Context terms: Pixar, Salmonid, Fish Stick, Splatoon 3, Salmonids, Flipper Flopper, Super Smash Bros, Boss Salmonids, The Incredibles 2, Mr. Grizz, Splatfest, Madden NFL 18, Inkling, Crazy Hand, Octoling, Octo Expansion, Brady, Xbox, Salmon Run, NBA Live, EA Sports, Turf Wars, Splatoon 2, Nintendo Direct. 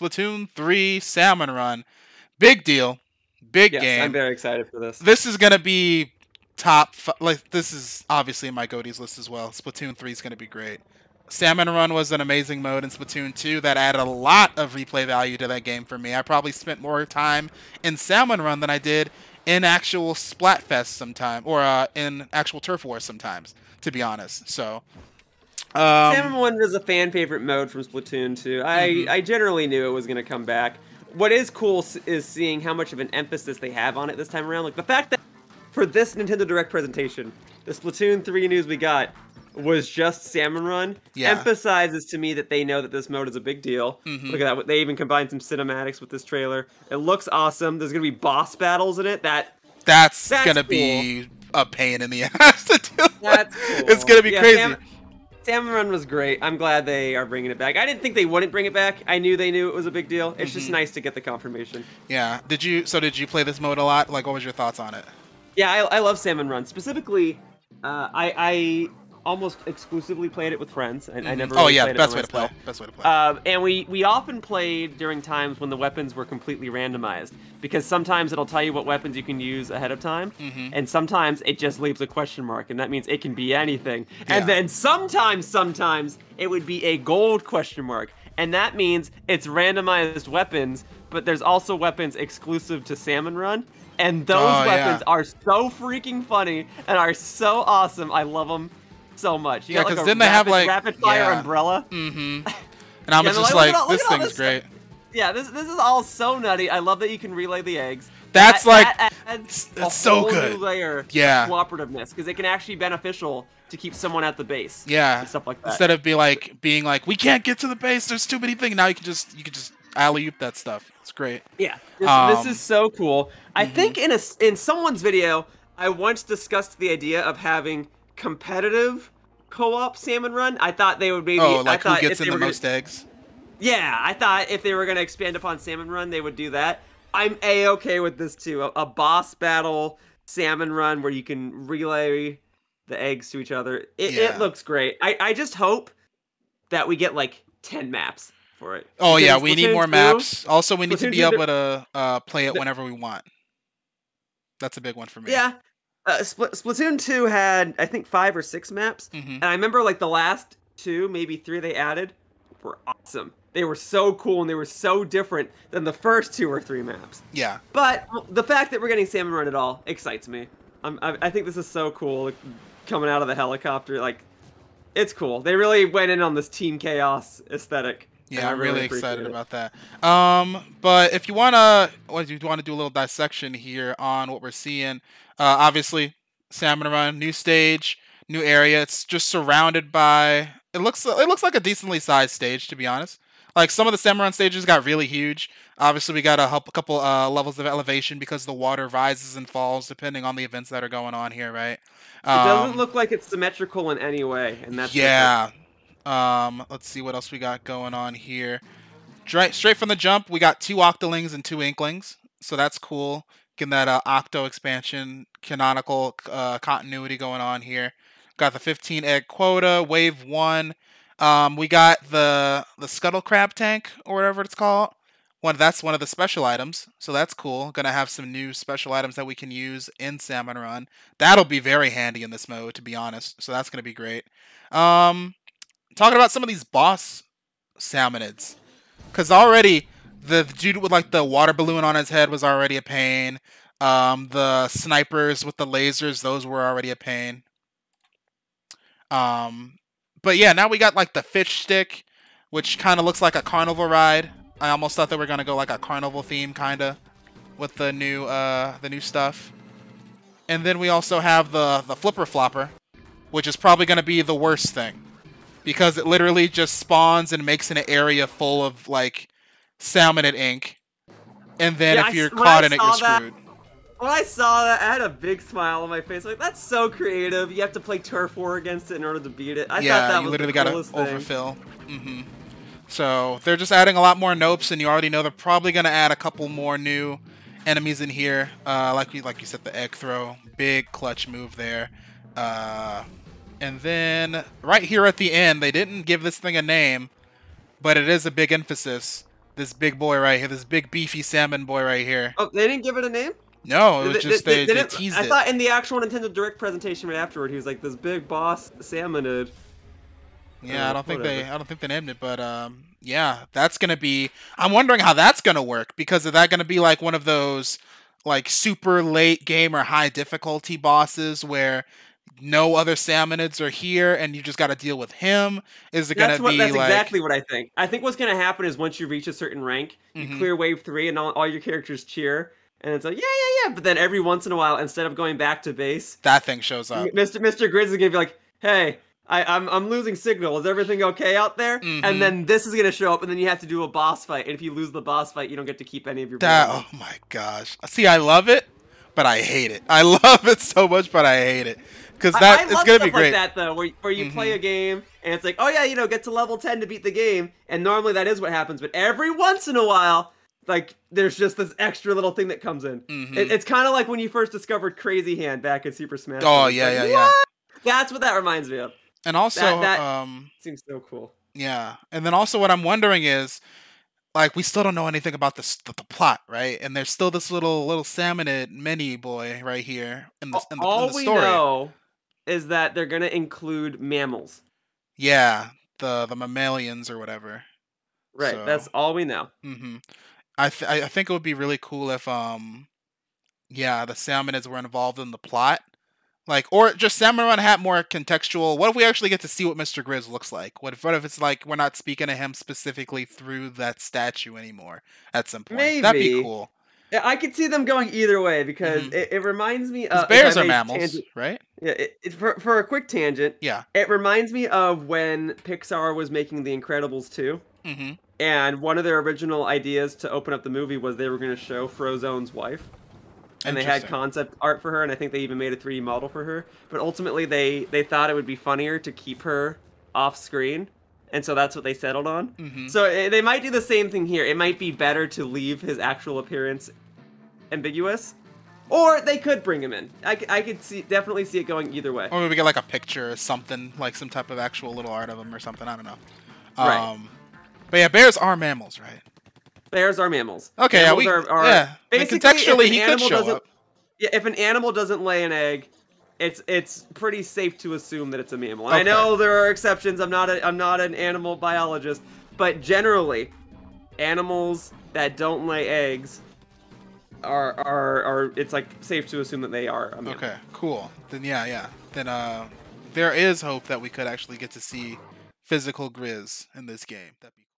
Splatoon 3 Salmon Run. Big deal. Big game. I'm very excited for this. This is going to be top... Like, this is obviously in my goatees list as well. Splatoon 3 is going to be great. Salmon Run was an amazing mode in Splatoon 2 that added a lot of replay value to that game for me. I probably spent more time in Salmon Run than I did in actual Splatfest sometimes, or in actual Turf Wars sometimes, to be honest. So... Salmon Run is a fan favorite mode from Splatoon 2. I generally knew it was going to come back. What is cool is seeing how much of an emphasis they have on it this time around. Like the fact that for this Nintendo Direct presentation, the Splatoon 3 news we got was just Salmon Run. Yeah. Emphasizes to me that they know that this mode is a big deal. Look at that. They even combined some cinematics with this trailer. It looks awesome. There's going to be boss battles in it. That's going to be a pain in the ass to do. That's cool. It's going to be crazy. Salmon Run was great. I'm glad they are bringing it back. I didn't think they wouldn't bring it back. I knew they knew it was a big deal. It's just nice to get the confirmation. Yeah. So did you play this mode a lot? Like, what was your thoughts on it? Yeah, I love Salmon Run. Specifically, I almost exclusively played it with friends. And I never. Really played best way to play. Best way to play. And we often played during times when the weapons were completely randomized, because sometimes it'll tell you what weapons you can use ahead of time, and sometimes it just leaves a question mark, and that means it can be anything. Yeah. And then sometimes it would be a gold question mark, and that means it's randomized weapons, but there's also weapons exclusive to Salmon Run, and those weapons are so freaking funny and are so awesome. I love them so much. You got, like, then they have like rapid fire umbrella. And I was just like this thing's great. Yeah, this is all so nutty. I love that you can relay the eggs. That's that adds a so whole good new layer of cooperativeness, because it can actually be beneficial to keep someone at the base. Yeah, and stuff like that. Instead of being like we can't get to the base, there's too many things. Now you can just alley-oop that stuff. It's great. Yeah, this is so cool. I think in someone's video, I once discussed the idea of having competitive co-op Salmon Run. I thought they would maybe. Oh, like who gets in the most eggs? Yeah, I thought if they were going to expand upon Salmon Run, they would do that. I'm A-okay with this too. A boss battle Salmon Run where you can relay the eggs to each other. It looks great. I just hope that we get like 10 maps for it. Oh yeah, we need more maps. Also, we need to be able to play it whenever we want. That's a big one for me. Yeah. Splatoon 2 had, I think, 5 or 6 maps, and I remember like the last 2, maybe 3 they added were awesome. They were so cool, and they were so different than the first 2 or 3 maps. Yeah. But the fact that we're getting Salmon Run at all excites me. I think this is so cool, like, coming out of the helicopter. Like, it's cool. They really went in on this Team Chaos aesthetic. Yeah, I'm really excited about that. But if you want to do a little dissection here on what we're seeing, obviously Salmon Run, new stage, new area. It's just surrounded by. It looks like a decently sized stage, to be honest. Like, some of the Salmon Run stages got really huge. Obviously, we got a couple levels of elevation because the water rises and falls depending on the events that are going on here, right? It doesn't look like it's symmetrical in any way, and that's let's see what else we got going on here. Straight from the jump, we got 2 Octolings and 2 Inklings, so that's cool. Getting that Octo Expansion canonical continuity going on here. Got the 15 egg quota, wave 1. We got the Scuttle Crab tank, or whatever it's called. That's one of the special items, so that's cool. Gonna have some new special items that we can use in Salmon Run. That'll be very handy in this mode, to be honest, so that's gonna be great. Talking about some of these boss Salmonids, because already the dude with like the water balloon on his head was already a pain. The snipers with the lasers, those were already a pain. But yeah, now we got like the Fish Stick, which kind of looks like a carnival ride. I almost thought that we're gonna go like a carnival theme kinda with the new stuff. And then we also have the Flipper Flopper, which is probably gonna be the worst thing, because it literally just spawns and makes an area full of like Salmonid ink, and then if you're caught in it, you're screwed. When I saw that, I had a big smile on my face. Like, that's so creative. You have to play Turf War against it in order to beat it. I thought that was the coolest thing. Yeah, you literally gotta overfill. So they're just adding a lot more nopes, and you already know they're probably gonna add a couple more new enemies in here. Like you said, the egg throw, big clutch move there. And then right here at the end, they didn't give this thing a name, but it is a big emphasis. This big boy right here, this big beefy salmon boy right here. Oh, they didn't give it a name? No, it was just they teased it. I thought in the actual Nintendo Direct presentation right afterward, he was like this big boss salmonid. Yeah, I don't think they named it, but yeah, that's gonna be. I'm wondering how that's gonna work, because is that gonna be like one of those like super late game or high difficulty bosses where no other salmonids are here and you just got to deal with him? Is it going to be that's like... exactly what I think. I think what's going to happen is once you reach a certain rank, you clear wave 3 and all your characters cheer. And it's like, yeah, yeah, yeah. But then every once in a while, instead of going back to base, that thing shows up. Mr. Grizz is going to be like, hey, I'm losing signal. Is everything okay out there? And then this is going to show up, and then you have to do a boss fight. And if you lose the boss fight, you don't get to keep any of your... Oh my gosh. See, I love it, but I hate it. I love it so much, but I hate it. Because that it's gonna be great. I love stuff like that though, where you play a game and it's like, oh yeah, you know, get to level 10 to beat the game, and normally that is what happens. But every once in a while, like there's just this extra little thing that comes in. It's kind of like when you first discovered Crazy Hand back in Super Smash Bros. Oh yeah, like, yeah. That's what that reminds me of. And also, that seems so cool. Yeah, and then also what I'm wondering is, like, we still don't know anything about the plot, right? And there's still this little salmonid mini boy right here in the story. All we know is that they're gonna include mammals. Yeah, the mammalians or whatever. Right, so that's all we know. I think it would be really cool if yeah, the salmonids were involved in the plot. Like, or just Salmon Run had more contextual. What if we actually get to see what Mr. Grizz looks like? What if it's like we're not speaking to him specifically through that statue anymore at some point? Maybe. That'd be cool. Yeah, I could see them going either way, because it reminds me of... Bears are mammals, right? Yeah, for a quick tangent, yeah, it reminds me of when Pixar was making The Incredibles 2, and one of their original ideas to open up the movie was they were going to show Frozone's wife. And they had concept art for her, and I think they even made a 3D model for her. But ultimately, they thought it would be funnier to keep her off screen, and so that's what they settled on. So they might do the same thing here. It might be better to leave his actual appearance ambiguous, or they could bring him in. I could definitely see it going either way. Or we get like a picture or something, like some type of actual little art of him or something. I don't know. Right. But yeah, bears are mammals, right? Bears are mammals. Okay, mammals are yeah. Basically, contextually, he could show up. Yeah, if an animal doesn't lay an egg, it's pretty safe to assume that it's a mammal. Okay. I know there are exceptions. I'm not an animal biologist, but generally, animals that don't lay eggs are it's like safe to assume that they are a mammal. Okay, cool. Then yeah. Then there is hope that we could actually get to see physical Grizz in this game. That'd be